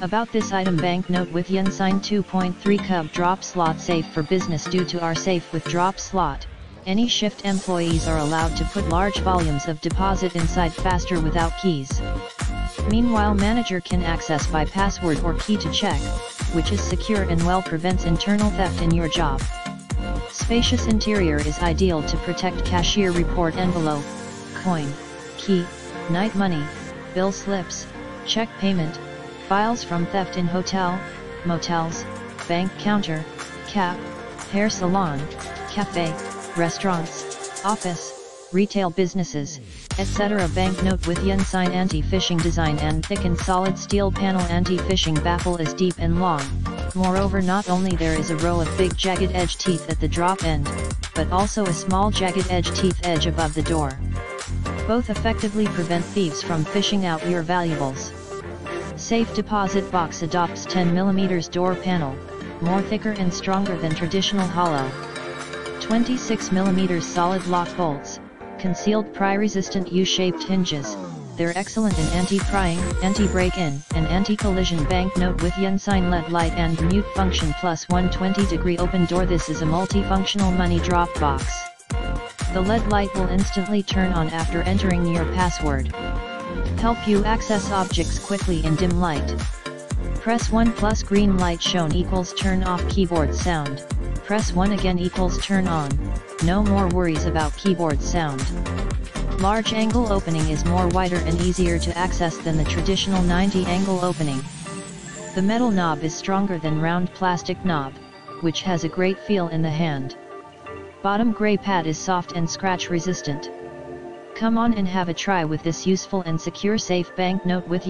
About this item, banknote with yen sign 2.3 cub drop slot safe for business. Due to our safe with drop slot, any shift employees are allowed to put large volumes of deposit inside faster without keys. Meanwhile, manager can access by password or key to check, which is secure and well prevents internal theft in your job. Spacious interior is ideal to protect cashier report envelope, coin, key, night money, bill slips, check payment, files from theft in hotel, motels, bank counter, cab, hair salon, cafe, restaurants, office, retail businesses, etc. Banknote with yen sign anti-phishing design and thick and solid steel panel. Anti-phishing baffle is deep and long. Moreover, not only there is a row of big jagged edge teeth at the drop end, but also a small jagged edge teeth edge above the door. Both effectively prevent thieves from phishing out your valuables. Safe deposit box adopts 10mm door panel, more thicker and stronger than traditional hollow. 26mm solid lock bolts, concealed pry-resistant U-shaped hinges. They're excellent in anti-prying, anti-break-in, and anti-collision. Banknote with yen sign LED light and mute function plus 120-degree open door. This is a multifunctional money drop box. The LED light will instantly turn on after entering your password. Help you access objects quickly in dim light. Press 1 plus green light shown equals turn off keyboard sound. Press 1 again equals turn on. No more worries about keyboard sound. Large angle opening is more wider and easier to access than the traditional 90 angle opening. The metal knob is stronger than round plastic knob, which has a great feel in the hand. Bottom gray pad is soft and scratch resistant. Come on and have a try with this useful and secure safe banknote with you.